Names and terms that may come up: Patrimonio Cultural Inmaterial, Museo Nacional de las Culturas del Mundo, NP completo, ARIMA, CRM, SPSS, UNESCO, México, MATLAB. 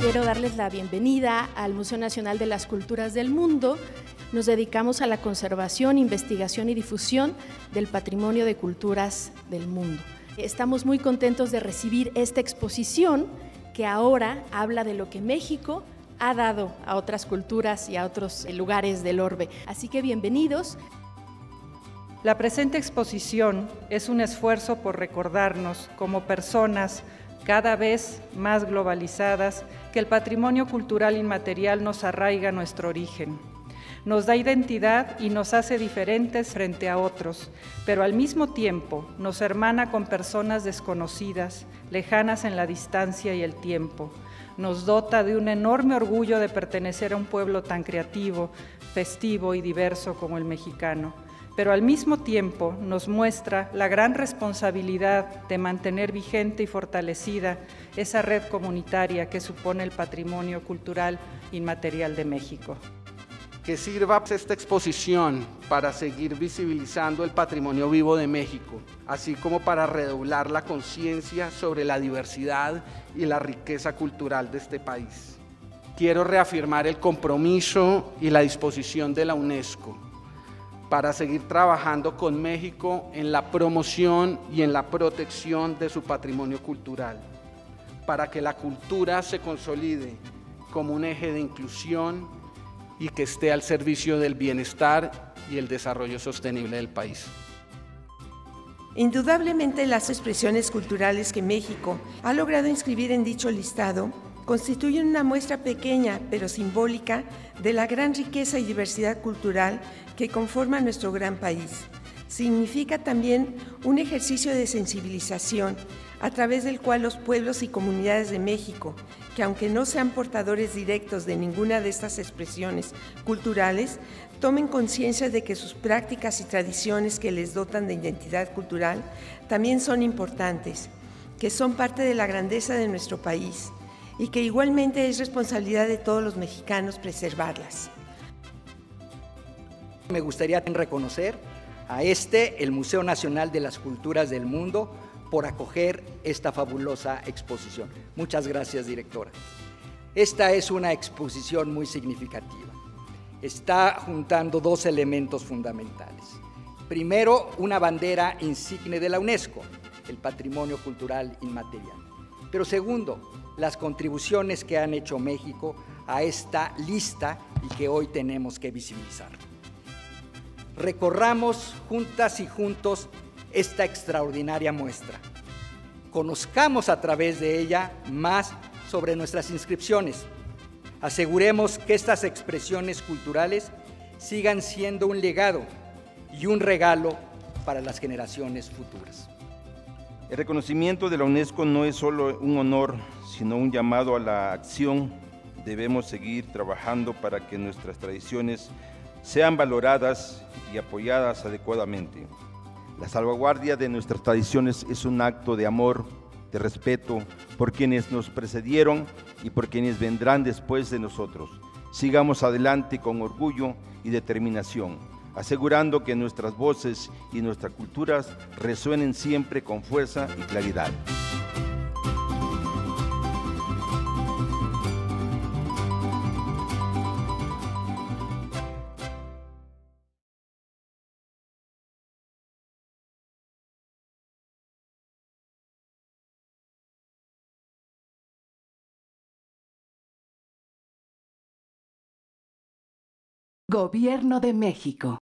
Quiero darles la bienvenida al Museo Nacional de las Culturas del Mundo. Nos dedicamos a la conservación, investigación y difusión del patrimonio de culturas del mundo. Estamos muy contentos de recibir esta exposición que ahora habla de lo que México ha dado a otras culturas y a otros lugares del orbe. Así que bienvenidos. La presente exposición es un esfuerzo por recordarnos como personas cada vez más globalizadas que el patrimonio cultural inmaterial nos arraiga nuestro origen, nos da identidad y nos hace diferentes frente a otros, pero al mismo tiempo nos hermana con personas desconocidas, lejanas en la distancia y el tiempo, nos dota de un enorme orgullo de pertenecer a un pueblo tan creativo, festivo y diverso como el mexicano. Pero al mismo tiempo nos muestra la gran responsabilidad de mantener vigente y fortalecida esa red comunitaria que supone el Patrimonio Cultural Inmaterial de México. Que sirva esta exposición para seguir visibilizando el patrimonio vivo de México, así como para redoblar la conciencia sobre la diversidad y la riqueza cultural de este país. Quiero reafirmar el compromiso y la disposición de la UNESCO para seguir trabajando con México en la promoción y en la protección de su patrimonio cultural, para que la cultura se consolide como un eje de inclusión y que esté al servicio del bienestar y el desarrollo sostenible del país. Indudablemente, las expresiones culturales que México ha logrado inscribir en dicho listado constituyen una muestra pequeña pero simbólica de la gran riqueza y diversidad cultural que conforma nuestro gran país. Significa también un ejercicio de sensibilización a través del cual los pueblos y comunidades de México, que aunque no sean portadores directos de ninguna de estas expresiones culturales, tomen conciencia de que sus prácticas y tradiciones que les dotan de identidad cultural también son importantes, que son parte de la grandeza de nuestro país, y que igualmente es responsabilidad de todos los mexicanos preservarlas. Me gustaría reconocer a el Museo Nacional de las Culturas del Mundo, por acoger esta fabulosa exposición. Muchas gracias, directora. Esta es una exposición muy significativa. Está juntando dos elementos fundamentales. Primero, una bandera insigne de la UNESCO, el Patrimonio Cultural Inmaterial. Pero segundo, las contribuciones que han hecho México a esta lista y que hoy tenemos que visibilizar. Recorramos juntas y juntos esta extraordinaria muestra. Conozcamos a través de ella más sobre nuestras inscripciones. Aseguremos que estas expresiones culturales sigan siendo un legado y un regalo para las generaciones futuras. El reconocimiento de la UNESCO no es solo un honor, sino un llamado a la acción. Debemos seguir trabajando para que nuestras tradiciones sean valoradas y apoyadas adecuadamente. La salvaguardia de nuestras tradiciones es un acto de amor, de respeto por quienes nos precedieron y por quienes vendrán después de nosotros. Sigamos adelante con orgullo y determinación, asegurando que nuestras voces y nuestras culturas resuenen siempre con fuerza y claridad. Gobierno de México.